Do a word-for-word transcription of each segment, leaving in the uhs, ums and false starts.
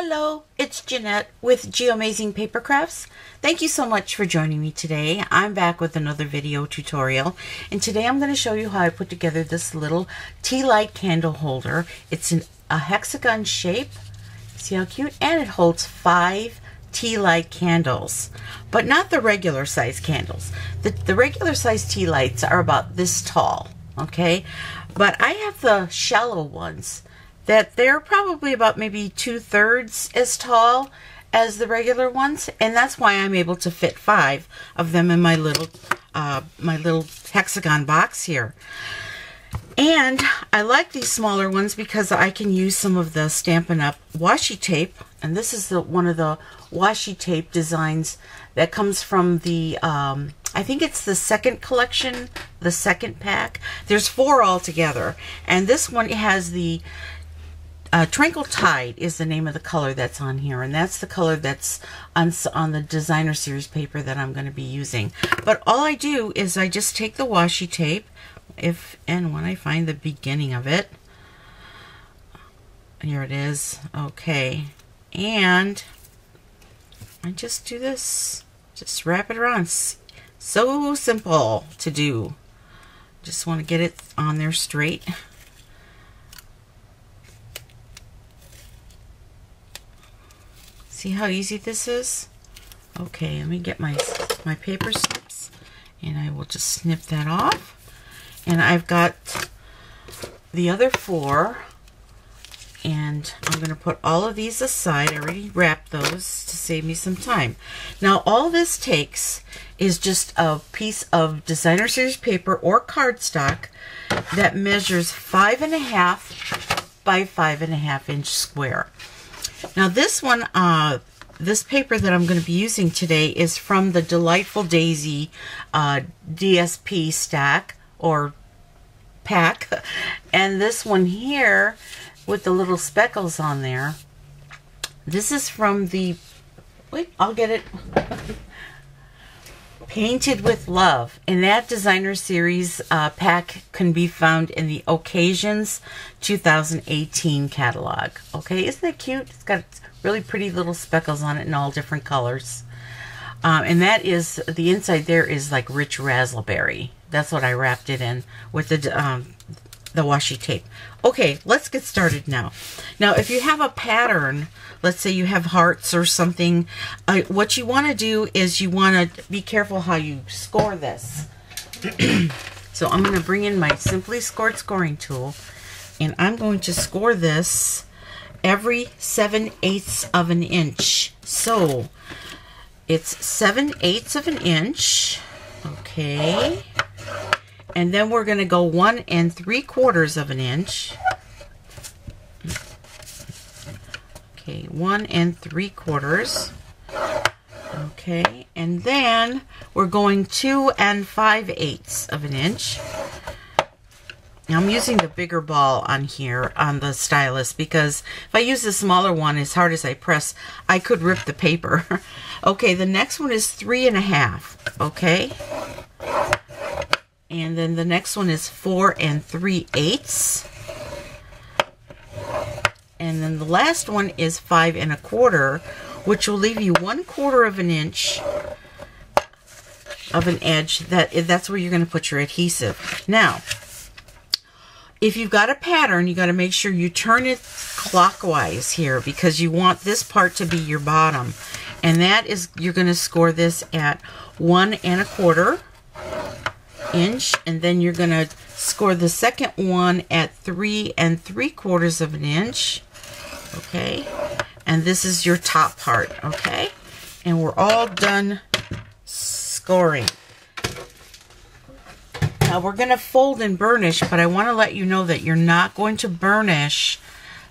Hello, it's Jeanette with Geomazing Papercrafts. Thank you so much for joining me today. I'm back with another video tutorial, and today I'm going to show you how I put together this little tea light candle holder. It's in a hexagon shape. See how cute? And it holds five tea light candles, but not the regular size candles. The, the regular size tea lights are about this tall, okay? But I have the shallow ones that they're probably about maybe two-thirds as tall as the regular ones, and that's why I'm able to fit five of them in my little uh, my little hexagon box here. And I like these smaller ones because I can use some of the Stampin' Up! Washi tape, and this is the one of the washi tape designs that comes from the, um, I think it's the second collection, the second pack. There's four altogether, and this one has the Uh, Tranquil Tide is the name of the color that's on here, and that's the color that's on, on the designer series paper that I'm going to be using. But all I do is I just take the washi tape, if and when I find the beginning of it. Here it is. Okay. And I just do this. Just wrap it around. So simple to do. Just want to get it on there straight. See how easy this is? Okay, let me get my, my paper snips, and I will just snip that off. And I've got the other four, and I'm going to put all of these aside. I already wrapped those to save me some time. Now, all this takes is just a piece of designer series paper or cardstock that measures five and a half by five and a half inch square. Now this one, uh, this paper that I'm going to be using today is from the Delightful Daisy uh, D S P stack or pack. And this one here with the little speckles on there, this is from the, wait, I'll get it, Painted with Love. And that designer series uh, pack can be found in the Occasions two thousand eighteen catalog. Okay, isn't that cute? It's got really pretty little speckles on it in all different colors. Um, and that is, the inside there is like rich raspberry. That's what I wrapped it in with the, um, the washi tape. Okay, let's get started now. Now, if you have a pattern, let's say you have hearts or something, uh, what you want to do is you want to be careful how you score this. So I'm going to bring in my Simply Scored Scoring Tool, and I'm going to score this every seven eighths of an inch. So it's seven eighths of an inch. Okay. And then we're going to go one and three quarters of an inch. Okay, one and three quarters. Okay, and then we're going two and five eighths of an inch. Now I'm using the bigger ball on here on the stylus because if I use the smaller one, as hard as I press, I could rip the paper. Okay, the next one is three and a half. Okay. And then the next one is four and three eighths. And then the last one is five and a quarter, which will leave you one quarter of an inch of an edge. That, that's where you're going to put your adhesive. Now, if you've got a pattern, you got to make sure you turn it clockwise here because you want this part to be your bottom. And that is, you're going to score this at one and a quarter inch, and then you're going to score the second one at three and three quarters of an inch. Okay, and this is your top part. Okay, and we're all done scoring. Now we're going to fold and burnish, but I want to let you know that you're not going to burnish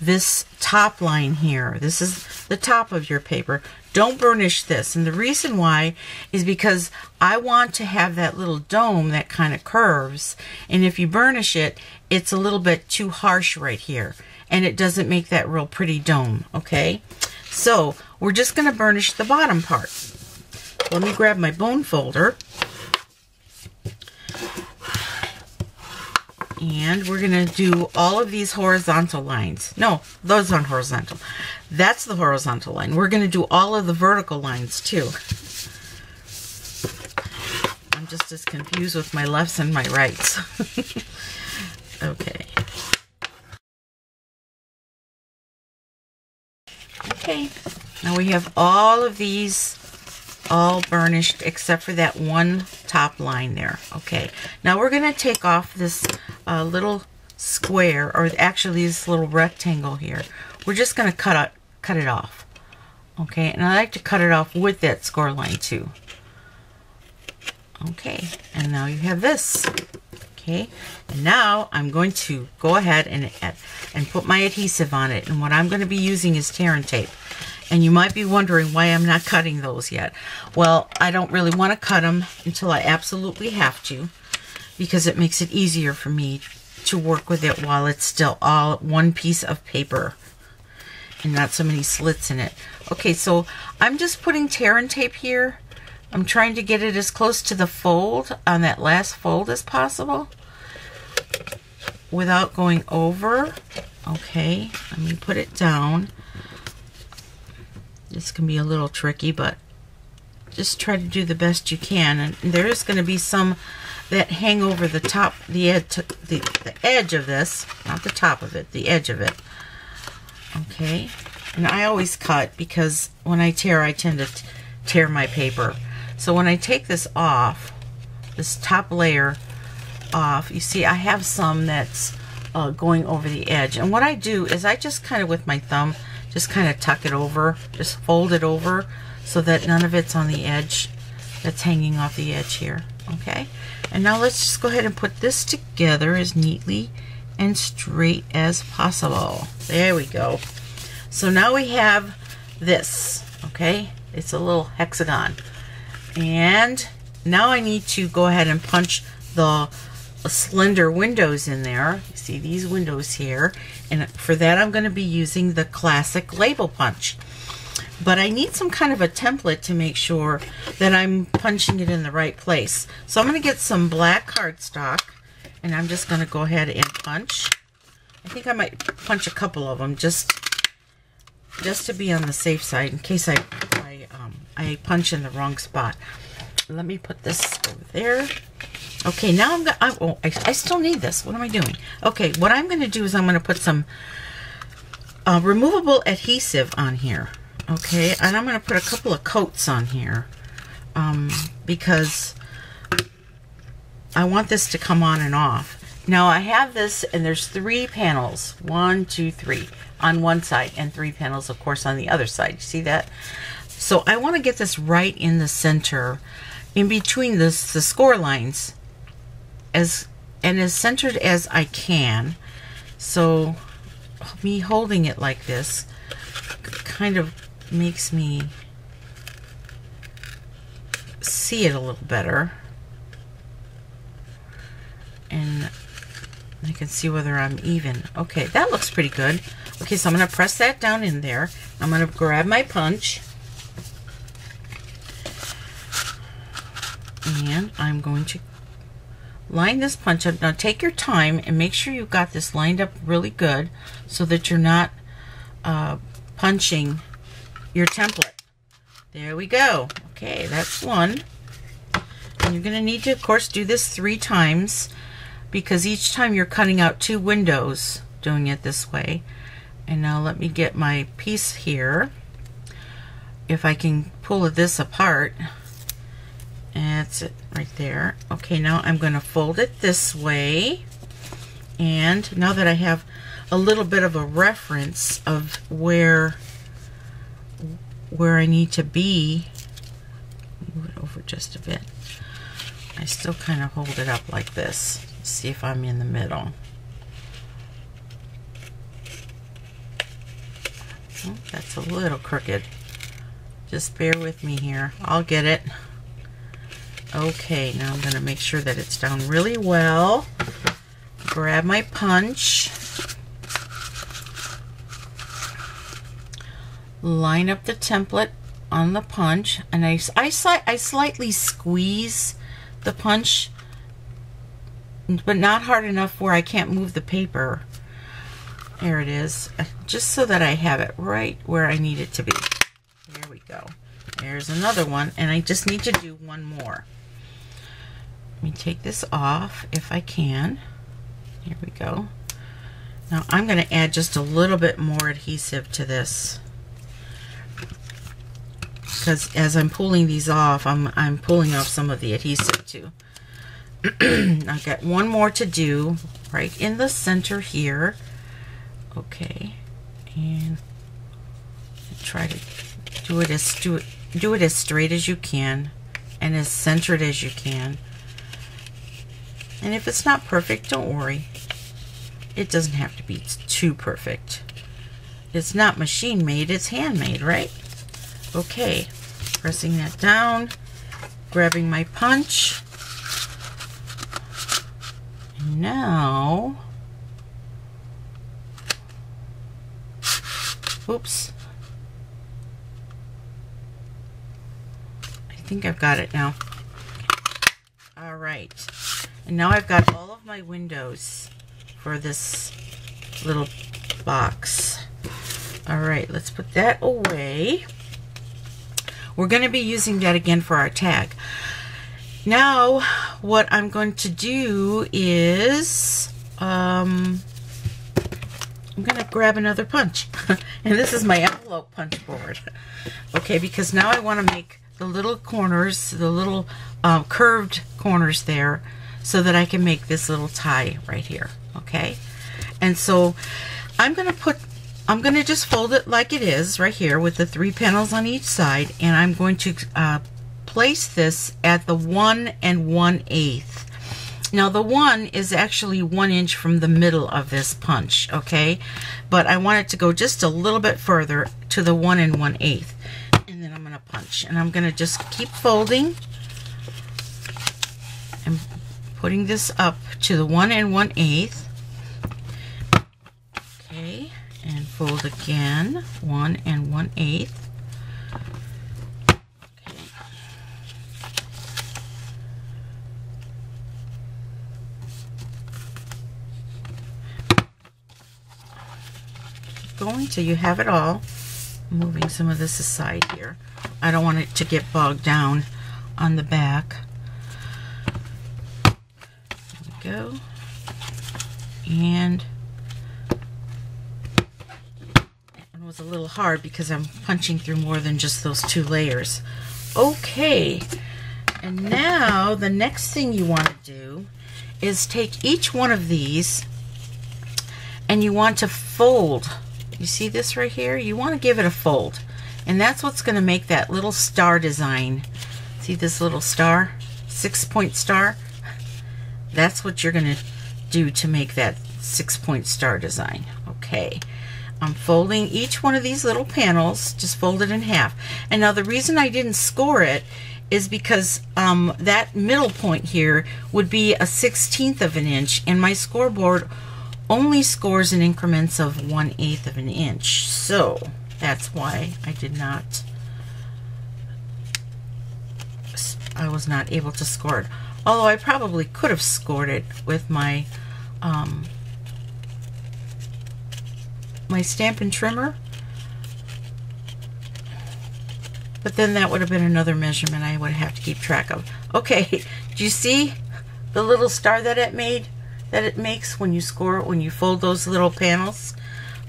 this top line here. This is the top of your paper. Don't burnish this. And the reason why is because I want to have that little dome that kind of curves. And if you burnish it, it's a little bit too harsh right here. And it doesn't make that real pretty dome, okay? So we're just going to burnish the bottom part. Let me grab my bone folder. And we're going to do all of these horizontal lines. No, those aren't horizontal. That's the horizontal line. We're going to do all of the vertical lines too. I'm just as confused with my lefts and my rights. Okay. Okay. Now we have all of these all burnished except for that one top line there. Okay, now we're going to take off this uh, little square, or actually this little rectangle here. We're just going to cut out, cut it off. Okay, and I like to cut it off with that score line too. Okay, and now you have this. Okay, and now I'm going to go ahead and, and put my adhesive on it. And what I'm going to be using is tear and tape. And you might be wondering why I'm not cutting those yet. Well, I don't really want to cut them until I absolutely have to, because it makes it easier for me to work with it while it's still all one piece of paper and not so many slits in it. Okay, so I'm just putting tear and tape here. I'm trying to get it as close to the fold on that last fold as possible without going over. Okay, let me put it down. This can be a little tricky, but just try to do the best you can. And there is going to be some that hang over the top, the, ed to, the, the edge of this, not the top of it, the edge of it. Okay. And I always cut, because when I tear, I tend to tear my paper. So when I take this off, this top layer off, you see I have some that's uh, going over the edge. And what I do is I just kind of, with my thumb, just kind of tuck it over, just fold it over so that none of it's on the edge that's hanging off the edge here. Okay, and now let's just go ahead and put this together as neatly and straight as possible. There we go. So now we have this. Okay, it's a little hexagon. And now I need to go ahead and punch the slender windows in there. You see these windows here, and for that I'm going to be using the classic label punch. But I need some kind of a template to make sure that I'm punching it in the right place. So I'm going to get some black cardstock, and I'm just going to go ahead and punch. I think I might punch a couple of them just just to be on the safe side in case I I, um, I punch in the wrong spot. Let me put this over there. Okay, now I'm gonna. I, oh, I, I still need this. What am I doing? Okay, what I'm gonna do is I'm gonna put some uh, removable adhesive on here. Okay, and I'm gonna put a couple of coats on here um, because I want this to come on and off. Now I have this, and there's three panels. One, two, three on one side, and three panels, of course, on the other side. You see that? So I want to get this right in the center, in between this, the score lines, as and as centered as I can. So me holding it like this kind of makes me see it a little better, and I can see whether I'm even. Okay, that looks pretty good. Okay, so I'm going to press that down in there. I'm going to grab my punch, and I'm going to line this punch up. Now take your time and make sure you've got this lined up really good so that you're not uh, punching your template. There we go. Okay, that's one. And you're going to need to, of course, do this three times, because each time you're cutting out two windows doing it this way. And now let me get my piece here. If I can pull this apart. That's it right there. Okay, now I'm going to fold it this way. And now that I have a little bit of a reference of where where I need to be, move it over just a bit. I still kind of hold it up like this. Let's see if I'm in the middle. Oh, that's a little crooked. Just bear with me here. I'll get it. Okay, now I'm going to make sure that it's down really well. Grab my punch. Line up the template on the punch. And I, I, I slightly squeeze the punch but not hard enough where I can't move the paper. There it is, just so that I have it right where I need it to be. There we go. There's another one, and I just need to do one more. Let me take this off if I can. Here we go. Now I'm going to add just a little bit more adhesive to this, because as I'm pulling these off, I'm, I'm pulling off some of the adhesive too. I've got one more to do right in the center here. Okay, and try to do it as do it, do it as straight as you can and as centered as you can. And if it's not perfect, don't worry. It doesn't have to be too perfect. It's not machine made, it's handmade, right? Okay, pressing that down, grabbing my punch. Now, oops, I think I've got it now. All right, and now I've got all of my windows for this little box. All right, let's put that away. We're going to be using that again for our tag. Now, what I'm going to do is um, I'm going to grab another punch. And this is my envelope punch board. Okay, because now I want to make the little corners, the little uh, curved corners there, so that I can make this little tie right here. Okay, and so I'm going to put I'm going to just fold it like it is right here with the three panels on each side, and I'm going to uh, place this at the one and one eighth. Now the one is actually one inch from the middle of this punch, okay? But I want it to go just a little bit further to the one and one eighth, and then I'm going to punch, and I'm going to just keep folding and putting this up to the one and one eighth. Okay. And fold again, one and one eighth. Okay. Keep going till you have it all. Moving some of this aside here. I don't want it to get bogged down on the back. There we go. And was a little hard because I'm punching through more than just those two layers. Okay, and now the next thing you want to do is take each one of these and you want to fold. You see this right here? You want to give it a fold, and that's what's going to make that little star design. See this little star? Six-point star? That's what you're going to do to make that six-point star design. Okay. I'm folding each one of these little panels, just fold it in half. And now the reason I didn't score it is because um, that middle point here would be a sixteenth of an inch, and my scoreboard only scores in increments of one eighth of an inch. So that's why I did not, I was not able to score it. Although I probably could have scored it with my um, my Stampin' Trimmer, but then that would have been another measurement I would have to keep track of. Okay, do you see the little star that it made, that it makes when you score, when you fold those little panels?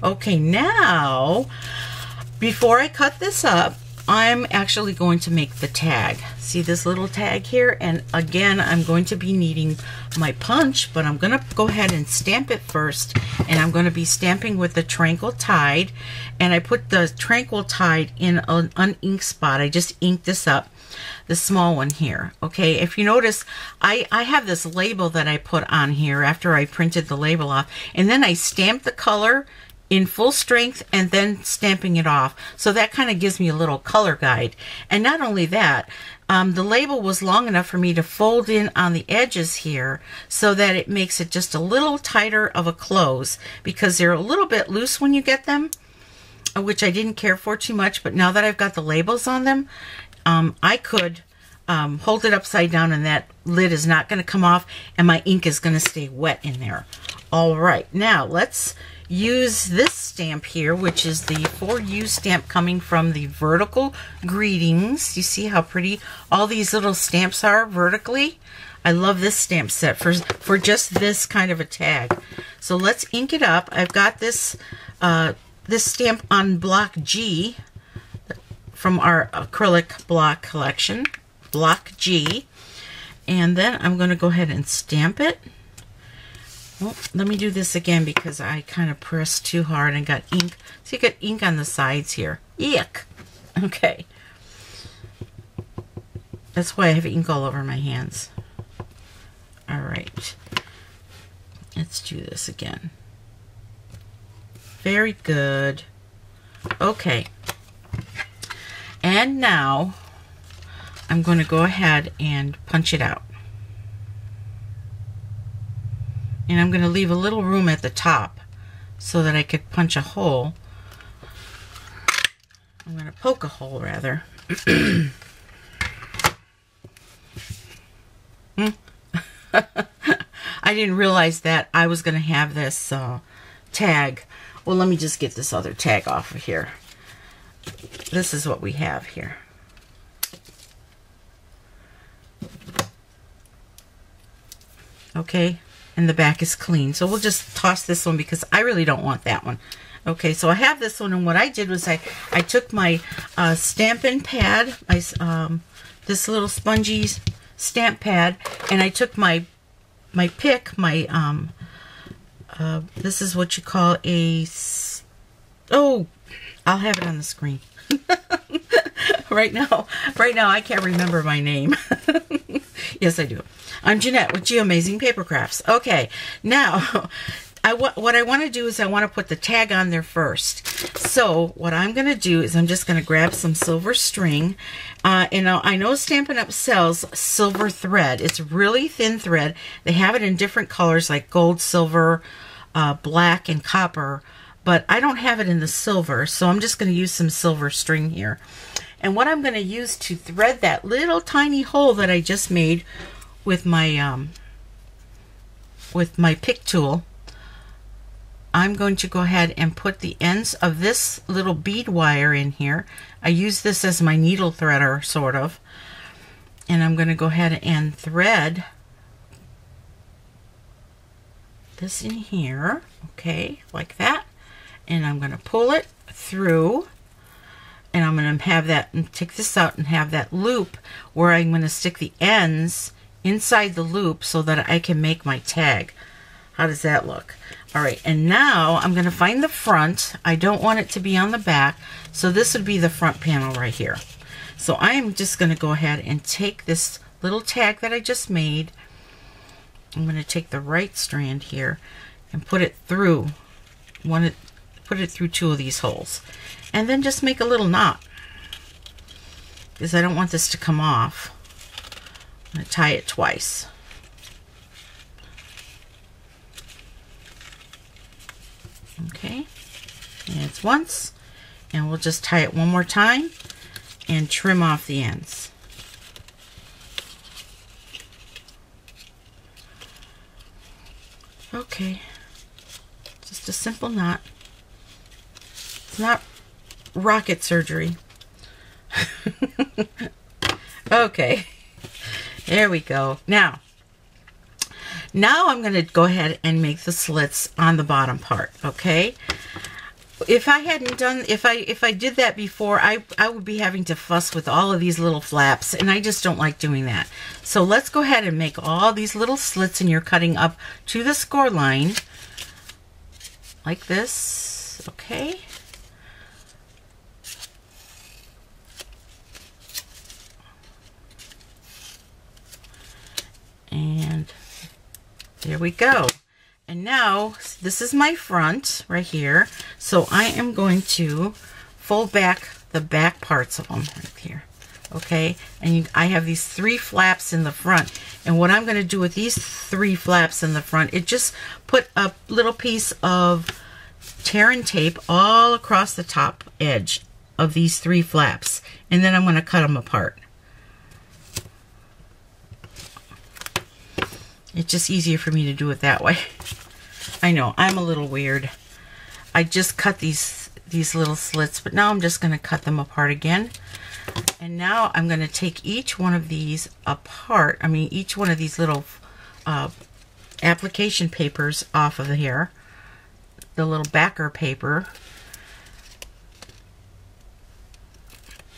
Okay, now, before I cut this up, I'm actually going to make the tag. See this little tag here? And again, I'm going to be needing my punch, but I'm going to go ahead and stamp it first. And I'm going to be stamping with the Tranquil Tide. And I put the Tranquil Tide in an uninked spot. I just inked this up, the small one here. Okay, if you notice, I, I have this label that I put on here after I printed the label off. And then I stamped the color in full strength and then stamping it off. So that kind of gives me a little color guide. And not only that, um, the label was long enough for me to fold in on the edges here so that it makes it just a little tighter of a close, because they're a little bit loose when you get them, which I didn't care for too much, but now that I've got the labels on them, um, I could um, hold it upside down and that lid is not going to come off and my ink is going to stay wet in there. All right, now let's use this stamp here, which is the For You stamp coming from the Vertical Greetings. You see how pretty all these little stamps are vertically? I love this stamp set for, for just this kind of a tag. So let's ink it up. I've got this, uh, this stamp on Block G from our acrylic block collection, Block G. And then I'm going to go ahead and stamp it. Well, let me do this again because I kind of pressed too hard and got ink. So you got ink on the sides here. Yuck! Okay. That's why I have ink all over my hands. All right, let's do this again. Very good. Okay, and now I'm going to go ahead and punch it out. And I'm going to leave a little room at the top so that I could punch a hole. I'm going to poke a hole rather. Hmm. I didn't realize that I was going to have this uh, tag. Well, let me just get this other tag off of here. This is what we have here. Okay, and the back is clean. So we'll just toss this one because I really don't want that one. Okay, so I have this one, and what I did was I, I took my uh, Stampin' pad, my, um, this little spongy stamp pad, and I took my my pick, my um uh, this is what you call a s oh I'll have it on the screen. right now right now I can't remember my name. Yes, I do. I'm Jeanette with Geomazing Papercrafts. Okay, now I wa what I want to do is I want to put the tag on there first. So what I'm going to do is I'm just going to grab some silver string. Uh, and I know Stampin' Up! Sells silver thread. It's really thin thread. They have it in different colors like gold, silver, uh, black, and copper. But I don't have it in the silver, so I'm just going to use some silver string here. And what I'm going to use to thread that little tiny hole that I just made with my um, with my pick tool, I'm going to go ahead and put the ends of this little bead wire in here. I use this as my needle threader, sort of. And I'm going to go ahead and thread this in here, okay, like that. And I'm going to pull it through. And I'm going to have that, and take this out and have that loop where I'm going to stick the ends inside the loop so that I can make my tag. How does that look? All right, and now I'm going to find the front. I don't want it to be on the back, so this would be the front panel right here. So I am just going to go ahead and take this little tag that I just made. I'm going to take the right strand here and put it through one, of, put it through two of these holes, and then just make a little knot because I don't want this to come off. I'm going to tie it twice. Okay, and it's once, and we'll just tie it one more time and trim off the ends. Okay, just a simple knot. It's not rocket surgery. Okay, there we go. Now, Now I'm going to go ahead and make the slits on the bottom part, okay? If I hadn't done, if I if I did that before, I, I would be having to fuss with all of these little flaps, and I just don't like doing that. So let's go ahead and make all these little slits, and you're cutting up to the score line, like this, okay? And there we go. And now this is my front right here. So I am going to fold back the back parts of them right here. Okay, and you, I have these three flaps in the front. And what I'm going to do with these three flaps in the front is just put a little piece of tear and tape all across the top edge of these three flaps. And then I'm going to cut them apart. It's just easier for me to do it that way. I know, I'm a little weird. I just cut these these little slits, but now I'm just going to cut them apart again. And now I'm going to take each one of these apart, I mean each one of these little uh, application papers off of here, the little backer paper.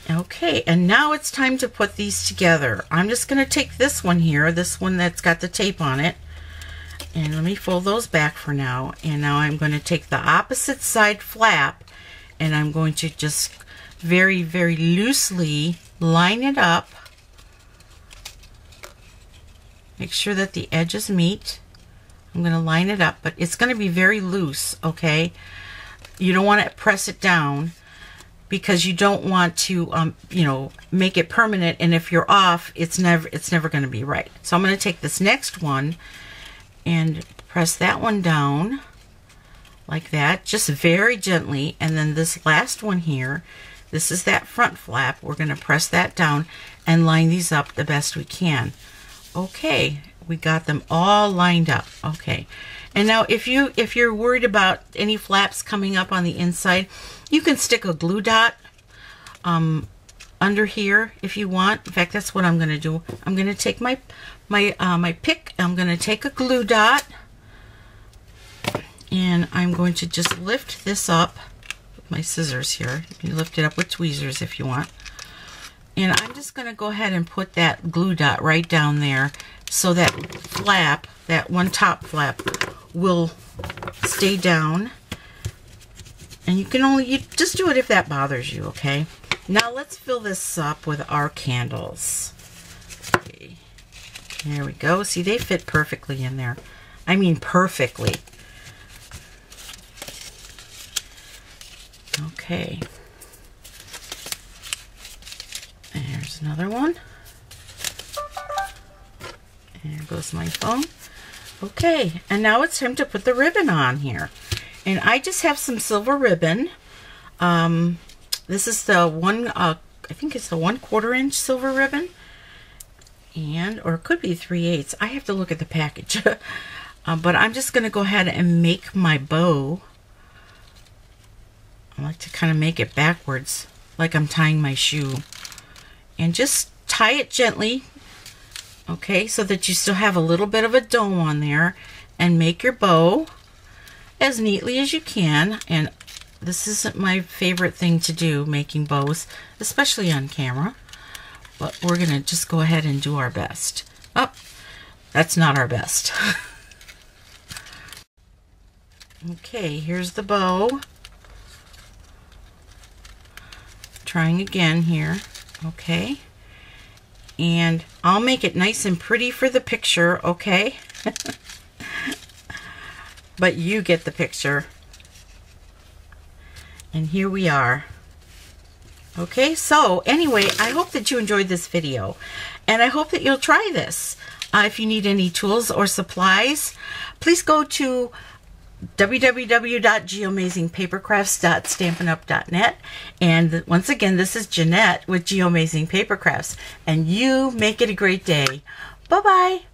Okay, and now it's time to put these together. I'm just going to take this one here, this one that's got the tape on it, and let me fold those back for now. And now I'm going to take the opposite side flap, and I'm going to just very, very loosely line it up. Make sure that the edges meet. I'm going to line it up, but it's going to be very loose, okay? You don't want to press it down, because you don't want to, um, you know, make it permanent. And if you're off, it's never, it's never going to be right. So I'm going to take this next one and press that one down like that, just very gently. And then this last one here, this is that front flap. We're going to press that down and line these up the best we can. Okay, we got them all lined up. Okay, and now if you if you're worried about any flaps coming up on the inside, you can stick a glue dot um, under here if you want. In fact, that's what I'm going to do. I'm going to take my my uh, my pick. I'm going to take a glue dot, and I'm going to just lift this up with my scissors here. You can lift it up with tweezers if you want. And I'm just going to go ahead and put that glue dot right down there, so that flap, that one top flap, will stay down. And you can only, you just do it if that bothers you, okay? Now let's fill this up with our candles. Okay. There we go. See, they fit perfectly in there. I mean perfectly. Okay. There's another one. There goes my phone. Okay, and now it's time to put the ribbon on here. And I just have some silver ribbon. Um, this is the one, uh, I think it's the one quarter inch silver ribbon. And, or it could be three eighths. I have to look at the package. um, but I'm just going to go ahead and make my bow. I like to kind of make it backwards, like I'm tying my shoe. And just tie it gently, okay, so that you still have a little bit of a dome on there. And make your bow as neatly as you can. And this isn't my favorite thing to do, making bows, especially on camera, but we're gonna just go ahead and do our best. Oh, that's not our best. Okay, here's the bow. Trying again here. Okay, and I'll make it nice and pretty for the picture, okay? But you get the picture. And here we are. Okay, so anyway, I hope that you enjoyed this video, and I hope that you'll try this. Uh, if you need any tools or supplies, please go to w w w dot geomazing papercrafts dot stampin up dot net. And once again, this is Jeanette with Geomazing Papercrafts, and you make it a great day. Bye-bye.